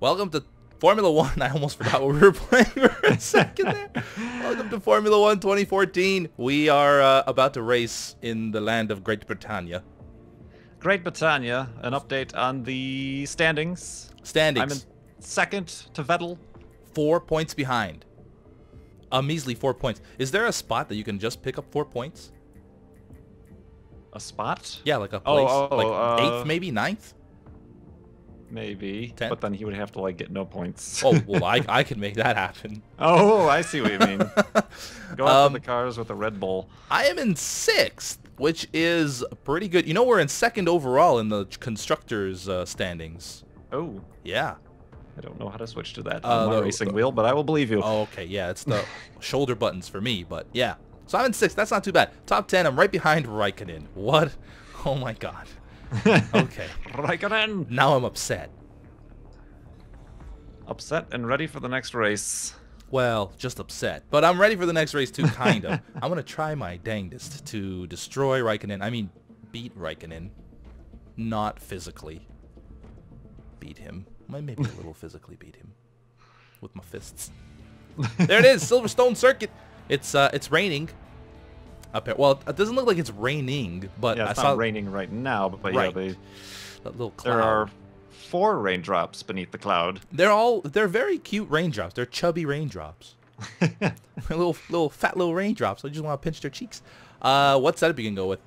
Welcome to Formula 1. I almost forgot what we were playing for a second there. Welcome to Formula 1 2014. We are about to race in the land of Great Britannia. Great Britannia, an update on the standings. I'm in second to Vettel. 4 points behind. A measly 4 points. Is there a spot that you can just pick up 4 points? A spot? Yeah, like a place. Like 8th maybe? 9th? Maybe. 10th? But then he would have to like get no points. Oh, well, I can make that happen. Oh, I see what you mean. Go out to the cars with a Red Bull. I am in 6th, which is pretty good. You know, we're in 2nd overall in the Constructors standings. Oh. Yeah. I don't know how to switch to that on my racing wheel, but I will believe you. Oh, okay. Yeah, it's the shoulder buttons for me, but yeah. So I'm in 6th. That's not too bad. Top 10, I'm right behind Raikkonen. What? Oh, my God. Okay. Raikkonen! Now I'm upset. Upset and ready for the next race. Well, just upset. But I'm ready for the next race, too, kind of. I'm going to try my dangest to destroy Raikkonen. I mean, beat Raikkonen. Not physically. Beat him. Maybe a little physically beat him. With my fists. There it is! Silverstone Circuit! It's raining. Well, it doesn't look like it's raining, but yeah, it's not raining right now. But right. Yeah, that little cloud. There are 4 raindrops beneath the cloud. They're very cute raindrops. They're chubby raindrops. little fat little raindrops. I just want to pinch their cheeks. What setup you can go with?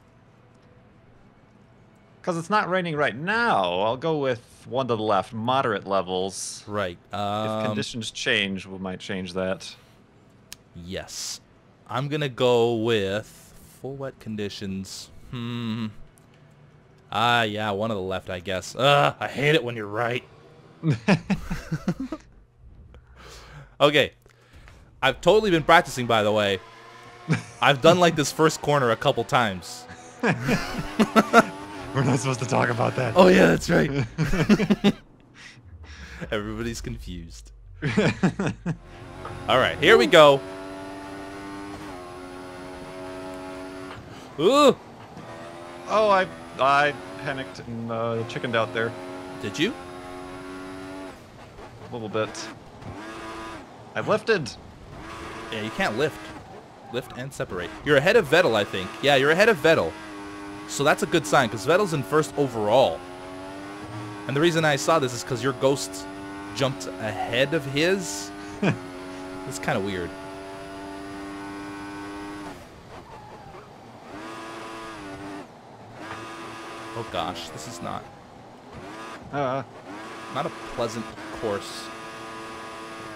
Because it's not raining right now. I'll go with one to the left, moderate levels. Right. If conditions change, we might change that. Yes. I'm going to go with full wet conditions. Yeah, one to the left, I guess. I hate it when you're right. Okay. I've totally been practicing, by the way. I've done like this first corner a couple times. We're not supposed to talk about that. Oh, yeah, that's right. Everybody's confused. All right, here we go. Ooh! Oh, I panicked and chickened out there. Did you? A little bit. I've lifted. Yeah, you can't lift. Lift and separate. You're ahead of Vettel, I think. Yeah, you're ahead of Vettel. So that's a good sign, because Vettel's in first overall. And the reason I saw this is because your ghost jumped ahead of his. It's kind of weird. Oh gosh, this is not a pleasant course.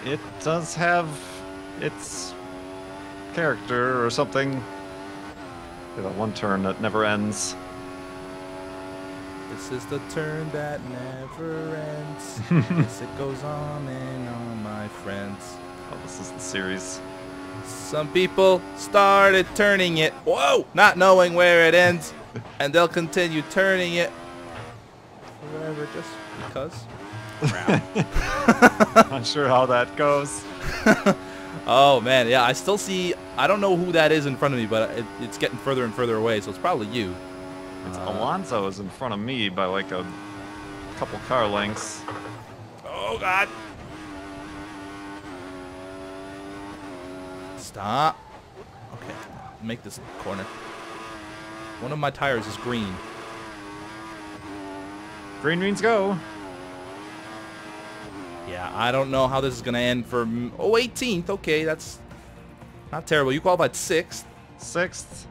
It does have its character or something. That one turn that never ends. This is the turn that never ends. Yes, it goes on and on, my friends. Oh, this is the series. Some people started turning it. Whoa! Not knowing where it ends. And they'll continue turning it. Or whatever, just because. Not sure how that goes. Oh, man. Yeah, I still see... I don't know who that is in front of me, but it's getting further and further away, so it's probably you. It's Alonso is in front of me by, like, a couple car lengths. Oh, God. Stop. Okay. Make this corner. One of my tires is green. Green means go. Yeah, I don't know how this is going to end for... Oh, 18th. Okay, that's not terrible. You qualified 6th. 6th.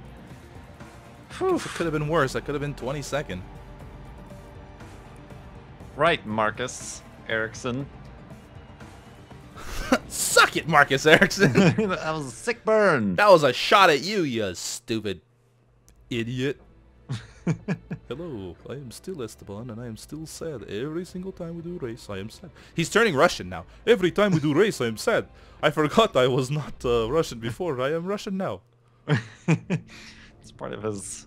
It could have been worse. I could have been 22nd. Right, Marcus Ericsson. Suck it, Marcus Ericsson. That was a sick burn. That was a shot at you, you stupid... idiot. Hello, I am still Esteban, and I am still sad. Every single time we do race, I am sad. He's turning Russian now. Every time we do race, I am sad. I forgot I was not Russian before. I am Russian now. It's part of his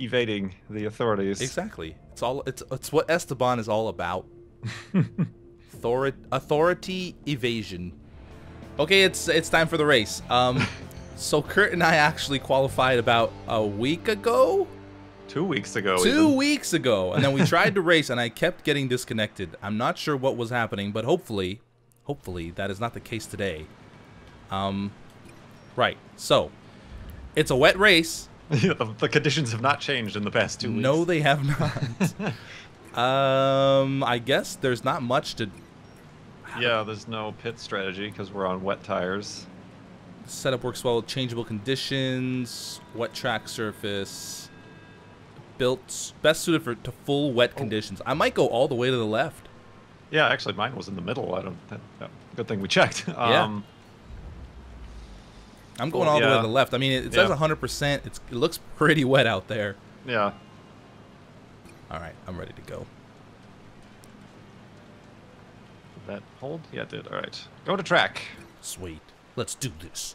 evading the authorities. Exactly. It's all. It's what Esteban is all about. Authority evasion. Okay, it's time for the race. So Kurt and I actually qualified about a week ago. 2 weeks ago. Two weeks ago. And then we tried to race, and I kept getting disconnected. I'm not sure what was happening, but hopefully that is not the case today. Right. So, it's a wet race. The conditions have not changed in the past 2 weeks. No, they have not. I guess there's not much to... Yeah, there's no pit strategy because we're on wet tires. Setup works well with changeable conditions, wet track surface, built best suited for full wet conditions. I might go all the way to the left. Yeah, actually, mine was in the middle. I don't. Good thing we checked. Yeah. I'm going all the way to the left. I mean, it says 100%. It looks pretty wet out there. Yeah. All right, I'm ready to go. That hold? Yeah, it did. All right. Go to track. Sweet. Let's do this.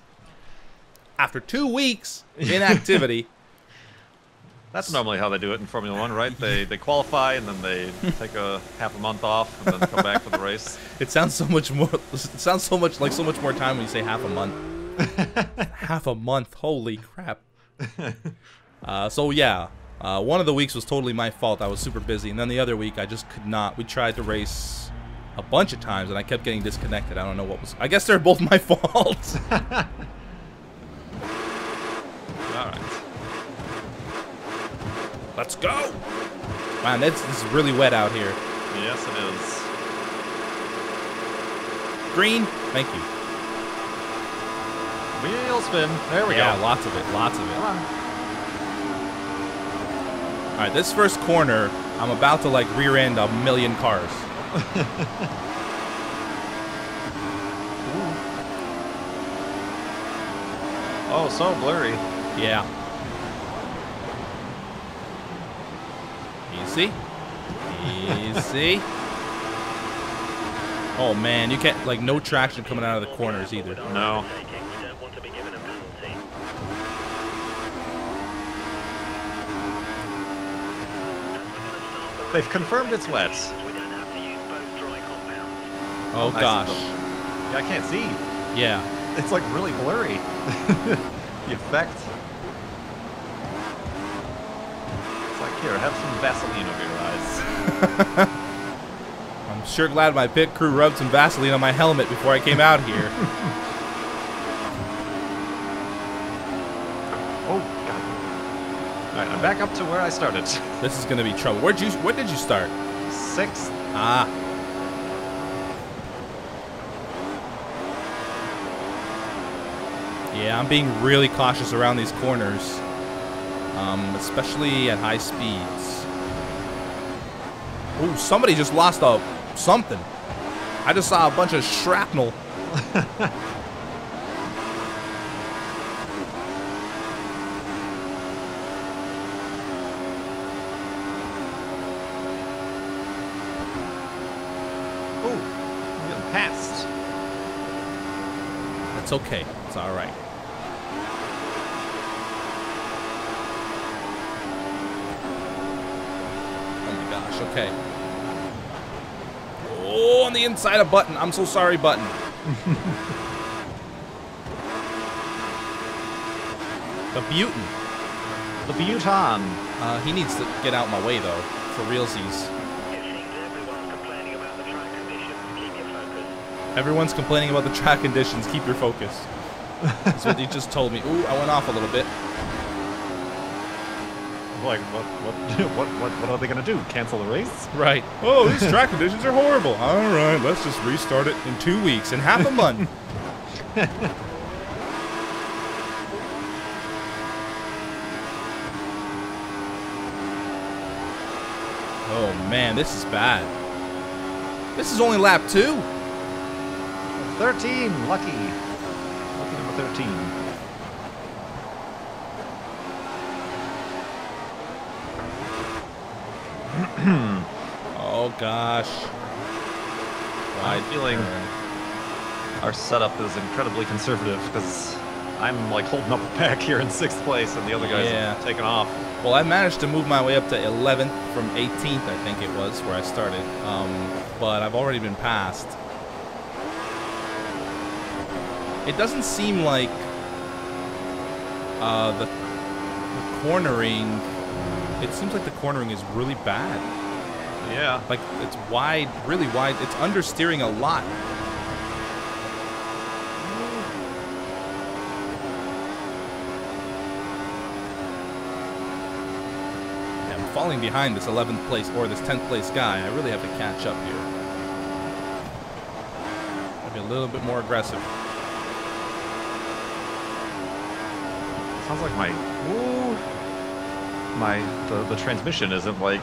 After 2 weeks inactivity. That's normally how they do it in Formula 1, right? They qualify, and then they take a half a month off, and then come back for the race. It sounds so much more... It sounds so much like so much more time when you say half a month. Half a month. Holy crap. So, yeah. One of the weeks was totally my fault. I was super busy. And then the other week, I just could not. We tried to race... a bunch of times, and I kept getting disconnected. I don't know what was... I guess they're both my fault. Alright. Let's go! Man, this is really wet out here. Yes, it is. Green. Thank you. Wheel spin. There we go. Yeah, lots of it. Lots of it. Alright, this first corner, I'm about to, like, rear-end a million cars. Oh, so blurry. Yeah. Easy. Easy. Oh, man. You can't, like, no traction coming out of the corners either. No. They've confirmed it's wet. Oh, gosh. I can't see. Yeah. It's, like, really blurry. The effect. It's like, here, have some Vaseline over your eyes. I'm sure glad my pit crew rubbed some Vaseline on my helmet before I came out here. Oh, God. All right, I'm back up to where I started. This is going to be trouble. Where did you start? Sixth. Ah. Yeah, I'm being really cautious around these corners, especially at high speeds. Ooh, somebody just lost a something. I just saw a bunch of shrapnel. Ooh, I'm getting passed. That's okay. It's all right. Okay. Oh, on the inside of Button. I'm so sorry, Button. The Button. The Button. He needs to get out my way, though, for realsies. Everyone's complaining about the track conditions. Keep your focus. That's what he just told me. Ooh, I went off a little bit. Like, what are they going to do? Cancel the race? Right. Oh, these track conditions are horrible. All right, let's just restart it in 2 weeks, in half a month. Oh, man, this is bad. This is only lap 2. 13, lucky. Lucky number 13. Oh gosh. I'm feeling our setup is incredibly conservative because I'm like holding up a pack here in 6th place and the other guys have taken off. Well, I managed to move my way up to 11th from 18th, I think it was, where I started. But I've already been passed. It doesn't seem like the cornering it seems like the cornering is really bad. Yeah. Like, it's wide, really wide. It's understeering a lot. Yeah, I'm falling behind this 11th place or this 10th place guy. I really have to catch up here. I'll be a little bit more aggressive. Sounds like my... Ooh, the transmission isn't, like,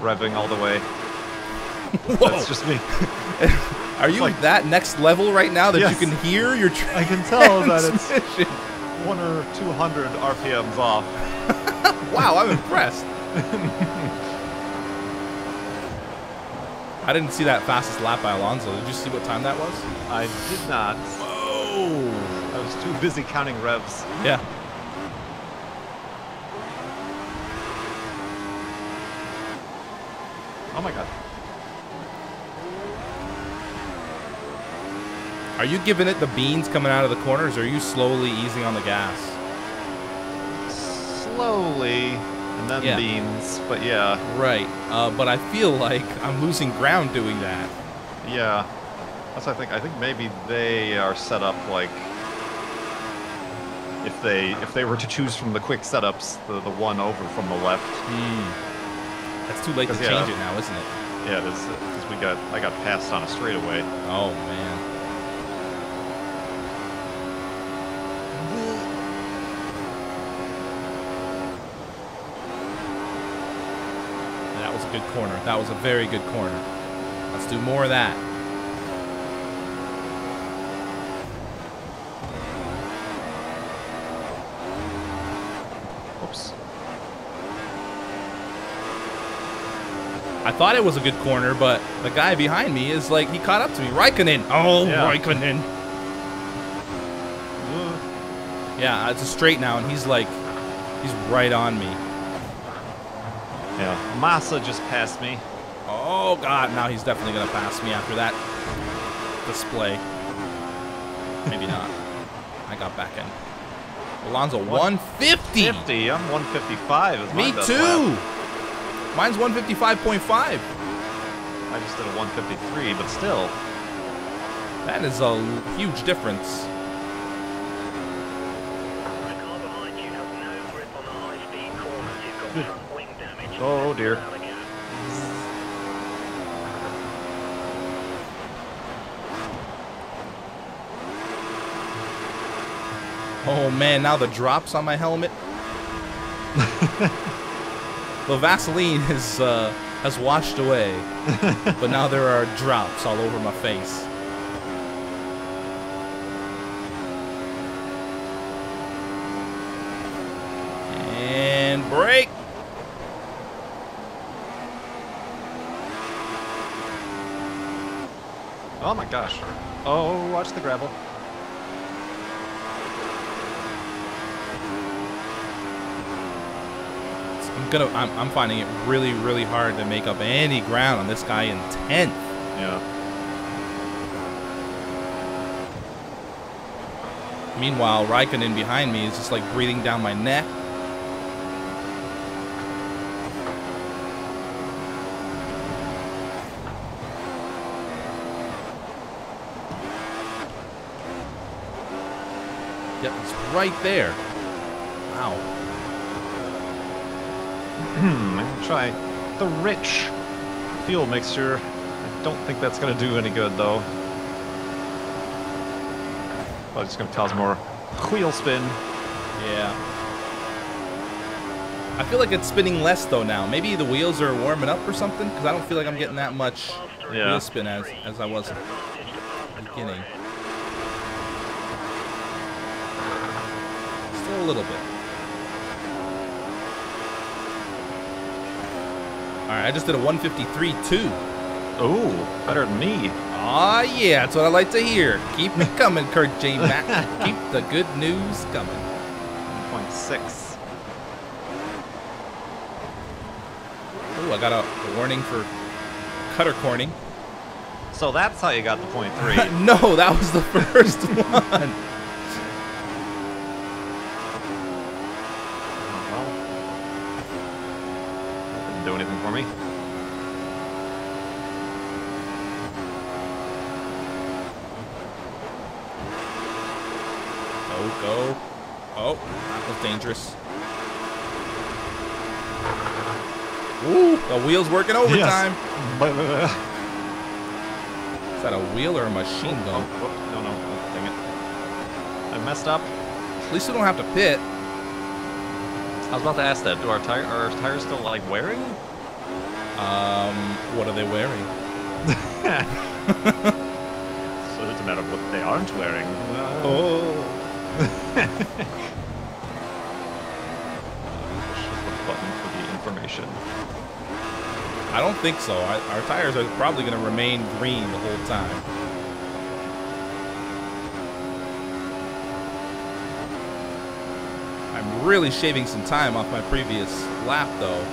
revving all the way. Whoa. That's just me. Are you like, that next level right now that yes, you can hear your transmission? I can tell that it's 100 or 200 RPMs off. Wow, I'm impressed. I didn't see that fastest lap by Alonso. Did you see what time that was? I did not. Whoa. I was too busy counting revs. Yeah. Oh my God. Are you giving it the beans coming out of the corners, or are you slowly easing on the gas? Slowly, and then beans, but yeah. Right, but I feel like I'm losing ground doing that. Yeah, that's what I think. I think maybe they are set up like... If they were to choose from the quick setups, the one over from the left. Mm. That's too late to change it now, isn't it? Yeah, it is. Because I got passed on a straightaway. Oh man. That was a good corner. That was a very good corner. Let's do more of that. I thought it was a good corner, but the guy behind me is like, he caught up to me. Raikkonen. Oh, yeah. Raikkonen. Yeah, it's a straight now, and he's like, he's right on me. Yeah. Masa just passed me. Oh, God. Now he's definitely going to pass me after that display. Maybe not. I got back in. Alonso, 150. 50. I'm 155. Is me too. Lap. Mine's 155.5. I just did a 153, but still. That is a huge difference. Oh, dear. Oh, man, now the drops on my helmet. The Vaseline has washed away, but now there are drops all over my face. And brake! Oh my gosh. Oh, watch the gravel. I'm finding it really, really hard to make up any ground on this guy in 10th. Yeah. Meanwhile, Raikkonen behind me is just like breathing down my neck. Yep, it's right there. Wow. I can try the rich fuel mixture. I don't think that's going to do any good, though. Probably just going to cause more wheel spin. Yeah. I feel like it's spinning less, though, now. Maybe the wheels are warming up or something, because I don't feel like I'm getting that much wheel spin as I was at the beginning. Still a little bit. All right, I just did a 153.2. Oh, better than me. Aw, yeah, that's what I like to hear. Keep it coming, Kurt J. Mack. Keep the good news coming. 1.6. Oh, I got a warning for cutter corning. So that's how you got the 0.3. No, that was the first one. Go. Oh, that was dangerous. Ooh, the wheel's working overtime. Yes. Is that a wheel or a machine gun? Oh, no, no, dang it. I messed up. At least we don't have to pit. I was about to ask that. Do are our tires still like wearing? What are they wearing? So it's a matter of what they aren't wearing. Oh. I don't think so. Our tires are probably going to remain green the whole time. I'm really shaving some time off my previous lap, though.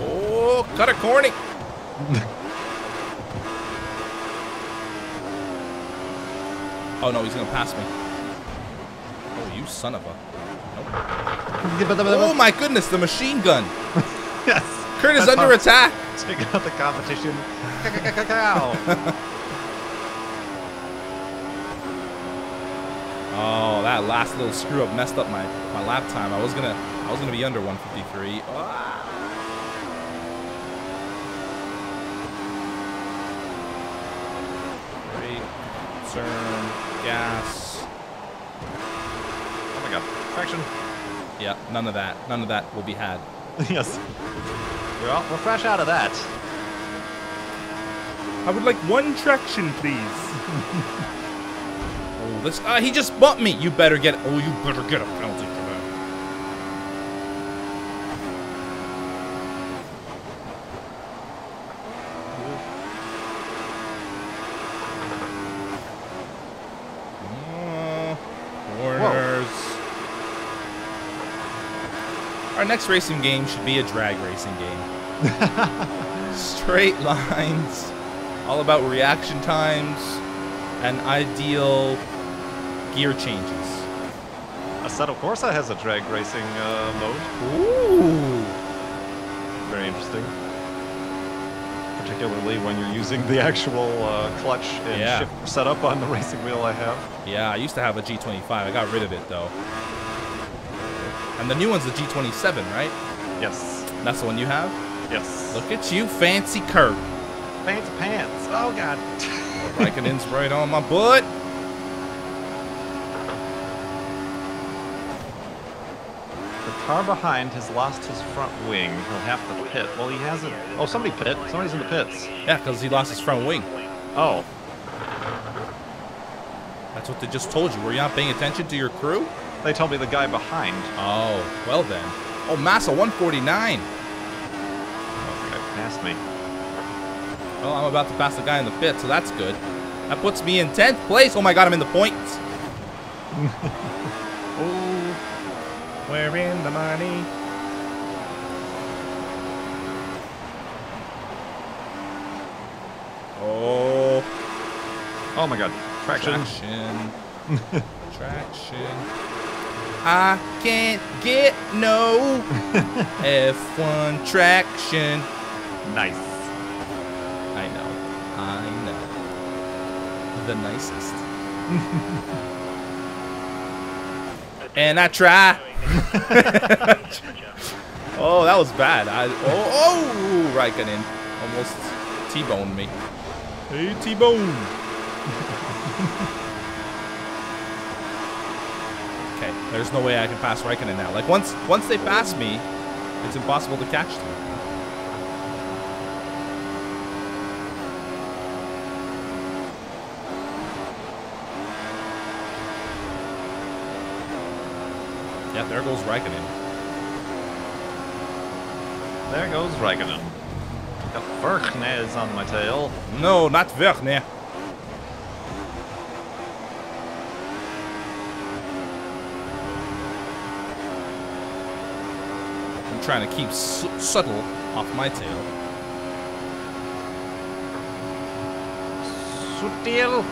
Oh, cut a corny. Oh, no, he's going to pass me. Oh, you son of a... Oh my goodness, the machine gun. Yes. Kurt is under attack. Take out the competition. Oh, that last little screw up messed up my lap time. I was gonna be under 153. Ah. Brake, turn, gas. Oh my god, traction. Yeah, none of that. None of that will be had. Yes. Well, we're fresh out of that. I would like one traction, please. Oh, this. He just bumped me. You better get. Oh, you better get a penalty for that. Corners. Our next racing game should be a drag racing game. Straight lines, all about reaction times, and ideal gear changes. Assetto Corsa has a drag racing mode. Ooh! Very interesting. Particularly when you're using the actual clutch and shift setup on the racing wheel I have. Yeah, I used to have a G25. I got rid of it, though. And the new one's the G27, right? Yes. That's the one you have? Yes. Look at you, fancy Kurt. Fancy pants. Oh, God. Raikkonen's right on my butt. The car behind has lost his front wing. He'll have to pit. Well, he hasn't. Oh, somebody pit. Somebody's in the pits. Yeah, because he lost his front wing. Oh. That's what they just told you. Were you not paying attention to your crew? They told me the guy behind. Oh, well then. Oh, Masa 149. Okay, pass me. Well, I'm about to pass the guy in the pit, so that's good. That puts me in 10th place. Oh my god, I'm in the points. Oh, we're in the money. Oh. Oh my god. Traction. Traction. I can't get no F1 traction. Nice. I know. I know. The nicest. And I try. Oh, that was bad. Oh, Raikkonen almost T-boned me. Hey, T-bone. Okay, there's no way I can pass Raikkonen now. Like, once they pass me, it's impossible to catch them. Yeah, there goes Raikkonen. There goes Raikkonen. Vergne is on my tail. No, not Vergne. Trying to keep Sutil off my tail. Sutil.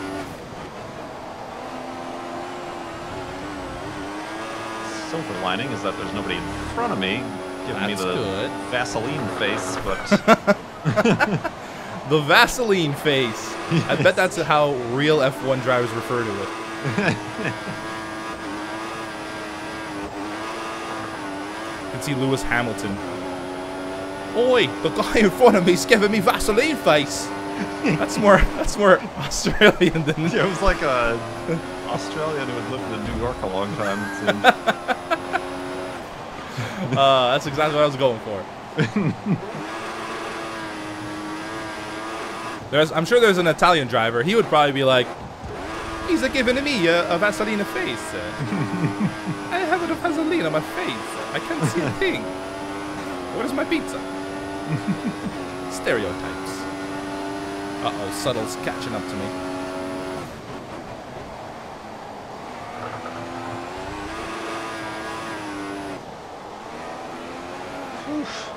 Silver lining is that there's nobody in front of me giving me the good Vaseline face, but the Vaseline face. I bet that's how real F1 drivers refer to it. You can see Lewis Hamilton. Oi, the guy in front of me's giving me Vaseline face. That's more Australian than. Yeah, it was like a Australian who had lived in New York a long time. That's exactly what I was going for. I'm sure there's an Italian driver. He would probably be like, he's giving me a Vaseline face. I have a Vaseline on my face. I can't see a thing. Where's my pizza? Stereotypes. Uh-oh, Suttle's catching up to me. Oof.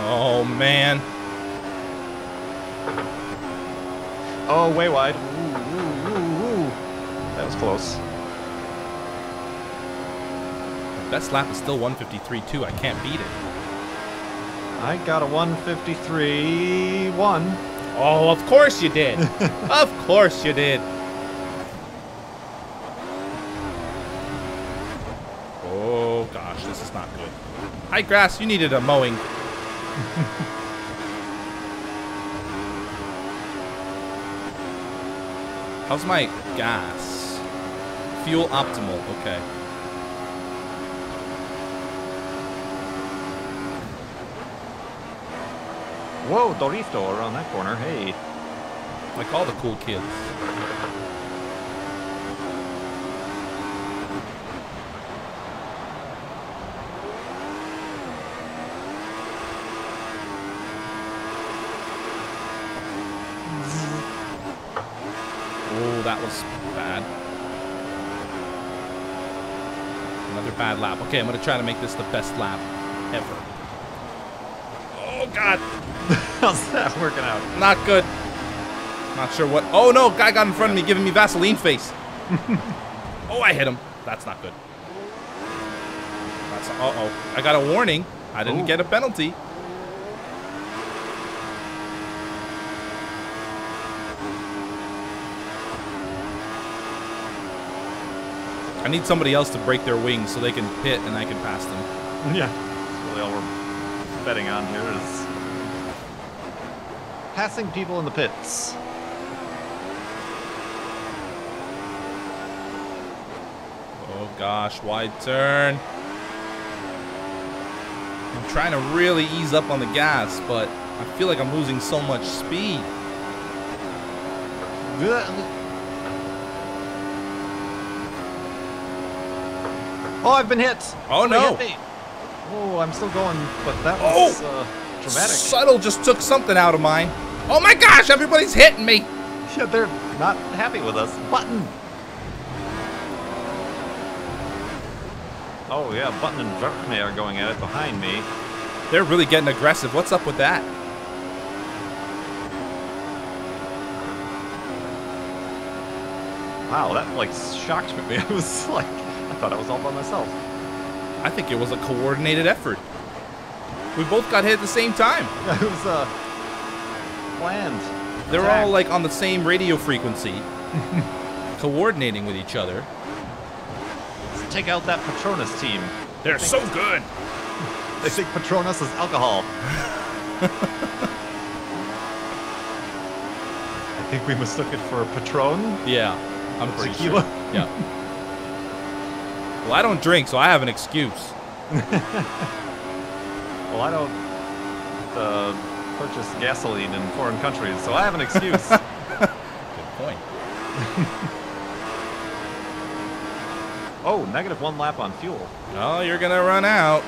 Oh, man. Oh, way wide. Ooh. That was close. Best lap is still 1:53.2. I can't beat it. I got a 1:53.1. Oh, of course you did. Of course you did. Oh, gosh, this is not good. Hi, Grass, you needed a mowing. How's my gas? Fuel optimal. Okay. Whoa, Dorito around that corner, hey. Like all the cool kids. Oh, that was bad. Another bad lap. Okay, I'm gonna try to make this the best lap ever. Oh, God. How's that working out? Not good. Not sure what. Oh, no. Guy got in front of me giving me Vaseline face. Oh, I hit him. That's not good. That's, uh-oh. I got a warning. I didn't get a penalty. I need somebody else to break their wings so they can pit and I can pass them. Yeah. That's really all we're betting on here is passing people in the pits. Oh gosh, wide turn. I'm trying to really ease up on the gas, but I feel like I'm losing so much speed. Oh, I've been hit. Oh, no. Hit me. Oh, I'm still going, but that was dramatic. Sutil just took something out of mine. Oh my gosh, everybody's hitting me! Yeah, they're not happy with us. Button! Oh yeah, Button and Verkne are going at it behind me. They're really getting aggressive. What's up with that? Wow, that like shocked me. I was like, I thought I was all by myself. I think it was a coordinated effort. We both got hit at the same time. It was planned. They're all like on the same radio frequency, coordinating with each other. Let's take out that Petronas team. They're so good. They think Petronas is alcohol. I think we mistook it for Patron. Yeah, I'm pretty tequila. Sure. Yeah. Well, I don't drink, so I have an excuse. Well, I don't. Purchase gasoline in foreign countries, so I have an excuse. Good point. Oh, negative one lap on fuel. Oh, you're gonna run out.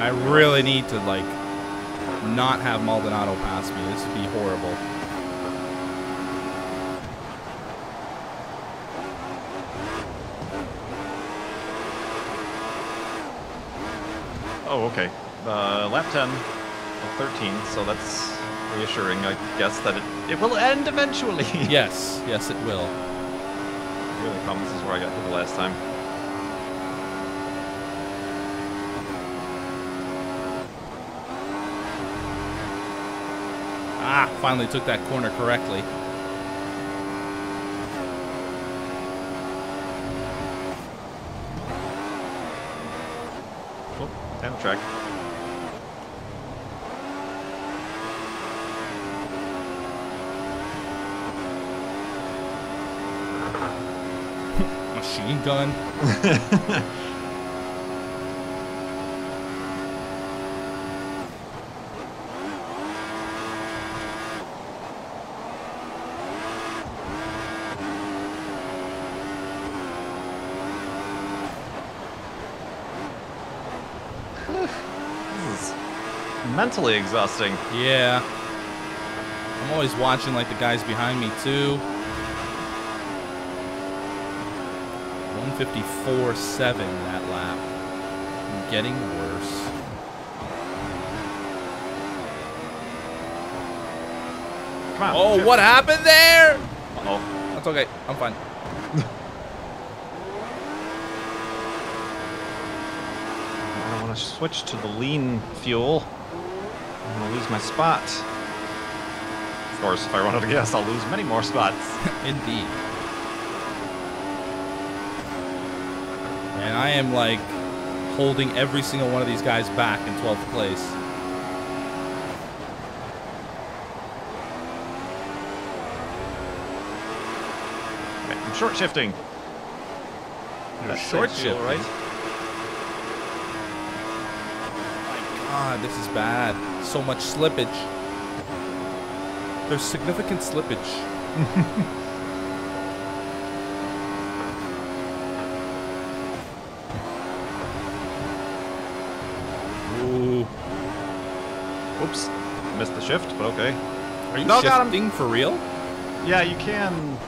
I really need to like not have Maldonado pass me. This would be horrible. Oh, okay. Lap 10 of 13, so that's reassuring, I guess, that it will end eventually. Yes, yes, it will. Here they come. This is where I got hit the last time. finally took that corner correctly. Oh, down the track. Machine gun. Mentally exhausting. Yeah. I'm always watching like the guys behind me too. 154.7 that lap. I'm getting worse. Come on. Oh, what happened there? Uh-oh. That's okay. I'm fine. I want to switch to the lean fuel. I'm gonna lose my spot. Of course, if I run out of gas, I'll lose many more spots. Indeed. And I am like holding every single one of these guys back in 12th place. Okay, I'm short shifting. That's short shift, right? God, this is bad. So much slippage. There's significant slippage. Ooh. Oops. Missed the shift, but okay. Are you shifting for real? Yeah, you can.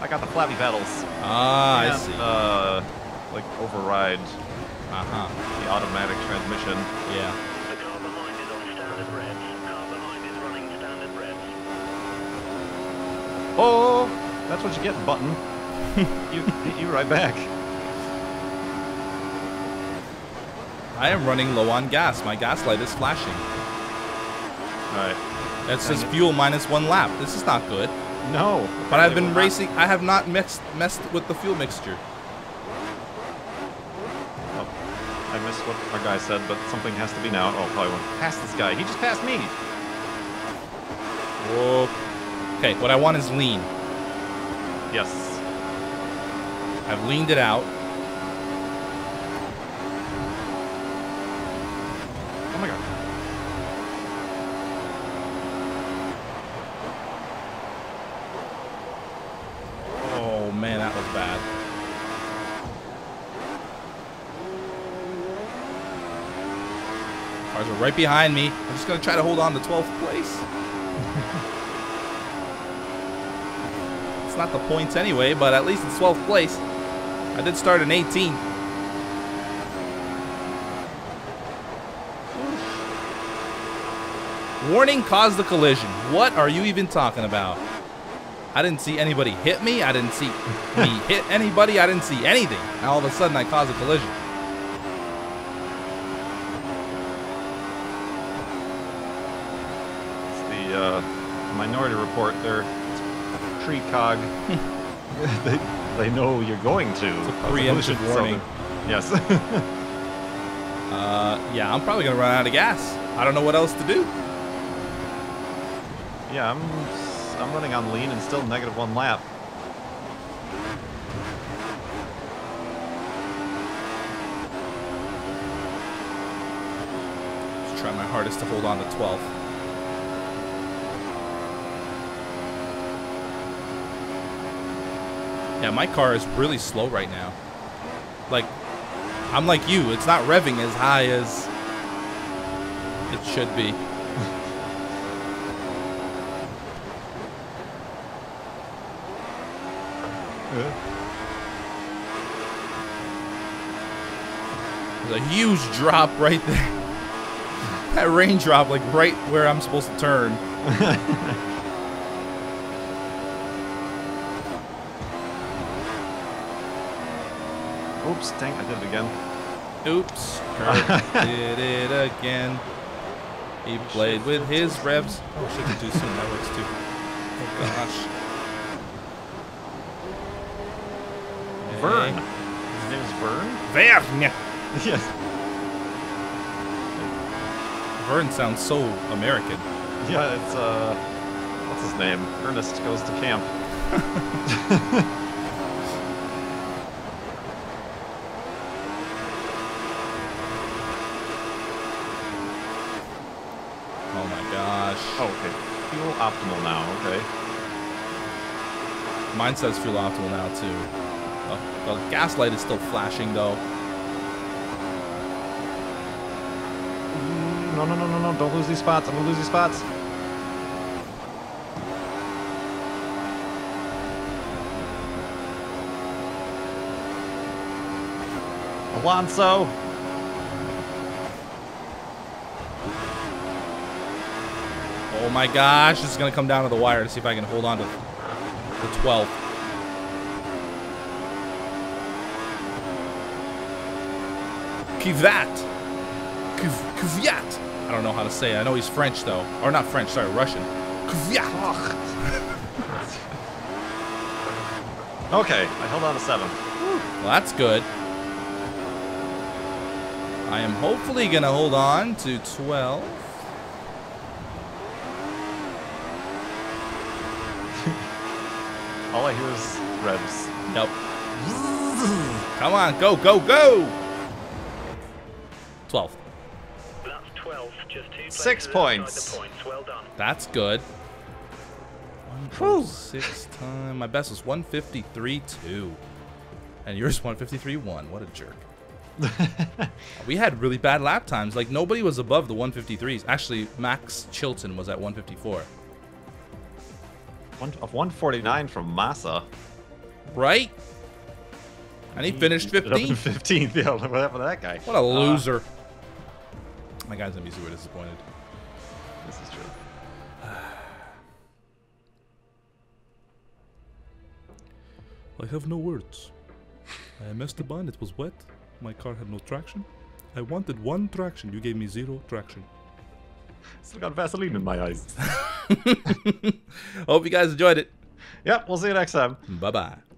I got the flappy pedals. Ah, I see. Like override the automatic transmission. Yeah. Oh, that's what you get, Button. you right back. I am running low on gas. My gas light is flashing. All right. That's just fuel minus one lap. This is not good. No. But I've been racing. I have not messed with the fuel mixture. Oh, I missed what our guy said, but something has to be now. Oh, probably won't pass this guy. He just passed me. Whoa. Okay, what I want is lean. Yes. I've leaned it out. Oh my god. Oh man, that was bad. Cars are right behind me. I'm just gonna try to hold on to 12th place. It's not the points anyway, but at least in 12th place. I did start in 18. Warning caused the collision. What are you even talking about? I didn't see anybody hit me. I didn't see me hit anybody. I didn't see anything. And all of a sudden, I caused a collision. It's the minority report there. Tree cog. they know you're going to. It's a preemptive warning. Yes. Yeah, I'm probably gonna run out of gas. I don't know what else to do. Yeah, I'm running on lean and still negative one lap. Just try my hardest to hold on to 12th. Yeah, my car is really slow right now. Like, I'm like you. It's not revving as high as it should be. There's a huge drop right there. That raindrop, like, right where I'm supposed to turn. Oops, dang, I did it again. Oops, Kurt did it again. He played with his revs. Oh, I shouldn't do some of that works too. Oh gosh. Vern. His name is Vern? Vern! Yes. Vern sounds so American. Yeah, it's what's his name? Ernest Goes to Camp. Oh my gosh. Oh, okay. Fuel optimal now, okay. Mine says fuel optimal now too. The gas light is still flashing though. No, no, no, no, no, don't lose these spots. I'm gonna lose these spots. Alonso. Oh my gosh, this is gonna come down to the wire to see if I can hold on to the 12. Kvyat. Kvyat. I don't know how to say it. I know he's French though. Or not French, sorry, Russian. Kvyat. Okay, I held on to 7. Well, that's good. I am hopefully gonna hold on to 12. All I hear is revs. Nope. Come on, go, go, go! 12. 6 points. Well done. That's good. 1.6 time. My best was 153.2. And yours 153.1. What a jerk. We had really bad lap times. Like nobody was above the 153s. Actually, Max Chilton was at 154. Of 149 from Masa. Right? And he finished 15th. 15th. Yeah, what happened to that guy? What a loser. My guy's gonna be super disappointed. This is true. I have no words. I am Esteban. It was wet. My car had no traction. I wanted 1 traction. You gave me 0 traction. Still got Vaseline in my eyes. Hope you guys enjoyed it. Yep, we'll see you next time. Bye-bye.